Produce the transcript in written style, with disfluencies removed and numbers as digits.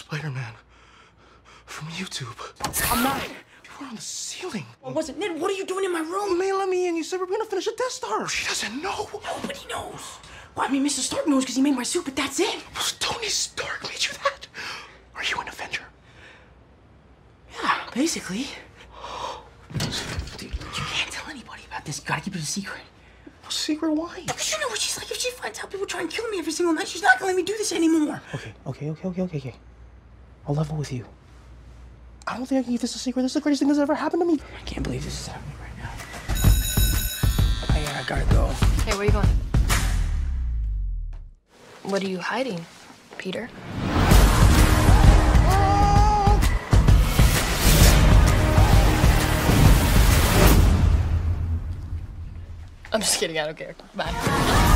Spider-Man from YouTube. I'm not. You were on the ceiling. I wasn't. Ned, what are you doing in my room? Man, let me in. You said we're going to finish a Death Star. She doesn't know. Nobody knows. Well, I mean, Mr. Stark knows because he made my suit, but that's it. Well, Tony Stark made you that? Are you an Avenger? Yeah, basically. Dude, you can't tell anybody about this. You gotta keep it a secret. No secret? Why? Because you know what she's like. If she finds out people try and kill me every single night, she's not gonna let me do this anymore. Okay. I'll level with you. I don't think I can keep this a secret. This is the greatest thing that's ever happened to me. I can't believe this is happening right now. I gotta go. Hey, where are you going? What are you hiding, Peter? I'm just kidding, I don't care. Bye.